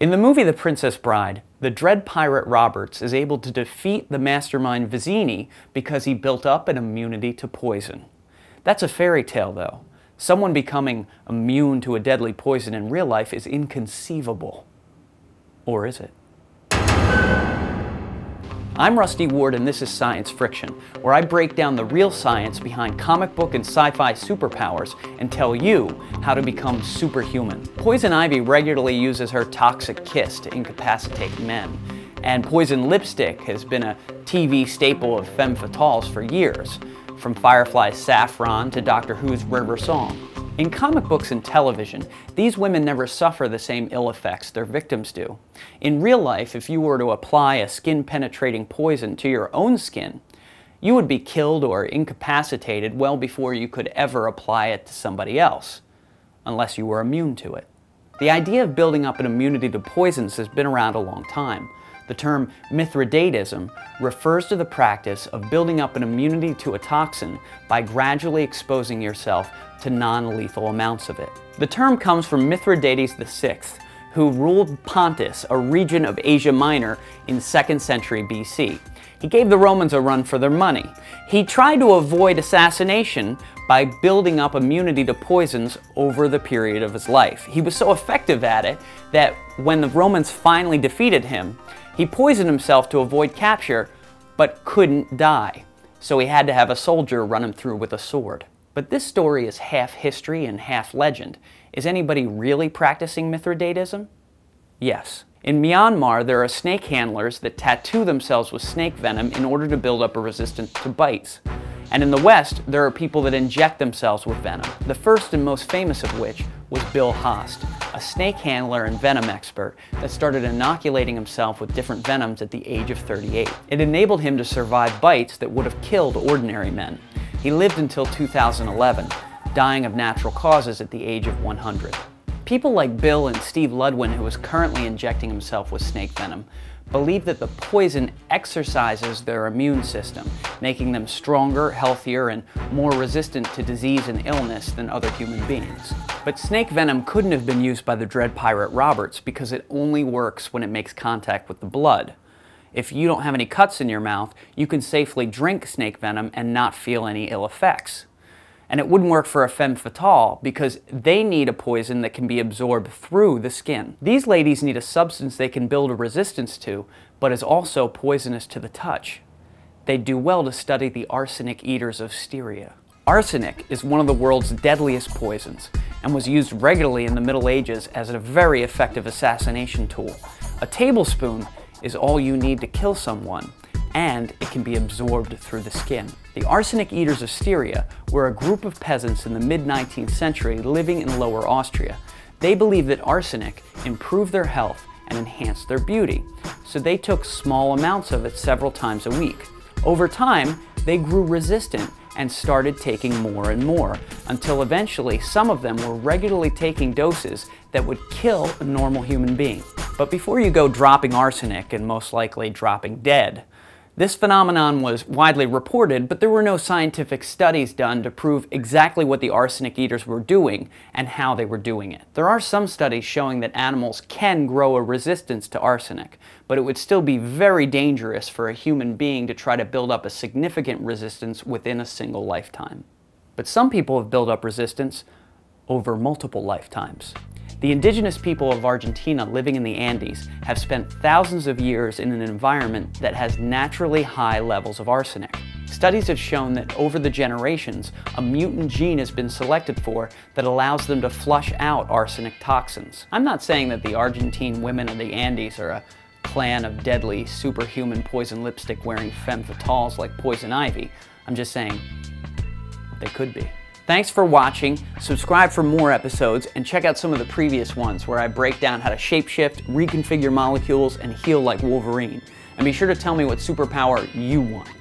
In the movie The Princess Bride, the Dread Pirate Roberts is able to defeat the mastermind Vizzini because he built up an immunity to poison. That's a fairy tale, though. Someone becoming immune to a deadly poison in real life is inconceivable. Or is it? I'm Rusty Ward, and this is Science Friction, where I break down the real science behind comic book and sci-fi superpowers and tell you how to become superhuman. Poison Ivy regularly uses her toxic kiss to incapacitate men, and poison lipstick has been a TV staple of femme fatales for years, from Firefly's Saffron to Doctor Who's River Song. In comic books and television, these women never suffer the same ill effects their victims do. In real life, if you were to apply a skin-penetrating poison to your own skin, you would be killed or incapacitated well before you could ever apply it to somebody else, unless you were immune to it. The idea of building up an immunity to poisons has been around a long time. The term Mithridatism refers to the practice of building up an immunity to a toxin by gradually exposing yourself to non-lethal amounts of it. The term comes from Mithridates VI, who ruled Pontus, a region of Asia Minor, in 2nd century BC. He gave the Romans a run for their money. He tried to avoid assassination by building up immunity to poisons over the period of his life. He was so effective at it that when the Romans finally defeated him, he poisoned himself to avoid capture, but couldn't die, so he had to have a soldier run him through with a sword. But this story is half history and half legend. Is anybody really practicing Mithridatism? Yes. In Myanmar, there are snake handlers that tattoo themselves with snake venom in order to build up a resistance to bites. And in the West, there are people that inject themselves with venom, the first and most famous of which was Bill Haast, a snake handler and venom expert that started inoculating himself with different venoms at the age of 38. It enabled him to survive bites that would have killed ordinary men. He lived until 2011, dying of natural causes at the age of 100. People like Bill and Steve Ludwin, who is currently injecting himself with snake venom, believe that the poison exercises their immune system, making them stronger, healthier, and more resistant to disease and illness than other human beings. But snake venom couldn't have been used by the Dread Pirate Roberts because it only works when it makes contact with the blood. If you don't have any cuts in your mouth, you can safely drink snake venom and not feel any ill effects. And it wouldn't work for a femme fatale because they need a poison that can be absorbed through the skin. These ladies need a substance they can build a resistance to, but is also poisonous to the touch. They'd do well to study the arsenic eaters of Styria. Arsenic is one of the world's deadliest poisons and was used regularly in the Middle Ages as a very effective assassination tool. A tablespoon is all you need to kill someone, and it can be absorbed through the skin. The arsenic eaters of Styria were a group of peasants in the mid-19th century living in Lower Austria. They believed that arsenic improved their health and enhanced their beauty, so they took small amounts of it several times a week. Over time, they grew resistant and started taking more and more, until eventually some of them were regularly taking doses that would kill a normal human being. But before you go dropping arsenic, and most likely dropping dead, this phenomenon was widely reported, but there were no scientific studies done to prove exactly what the arsenic eaters were doing and how they were doing it. There are some studies showing that animals can grow a resistance to arsenic, but it would still be very dangerous for a human being to try to build up a significant resistance within a single lifetime. But some people have built up resistance over multiple lifetimes. The indigenous people of Argentina living in the Andes have spent thousands of years in an environment that has naturally high levels of arsenic. Studies have shown that over the generations, a mutant gene has been selected for that allows them to flush out arsenic toxins. I'm not saying that the Argentine women of the Andes are a clan of deadly, superhuman poison lipstick wearing femme fatales like Poison Ivy. I'm just saying they could be. Thanks for watching, subscribe for more episodes, and check out some of the previous ones where I break down how to shapeshift, reconfigure molecules, and heal like Wolverine. And be sure to tell me what superpower you want.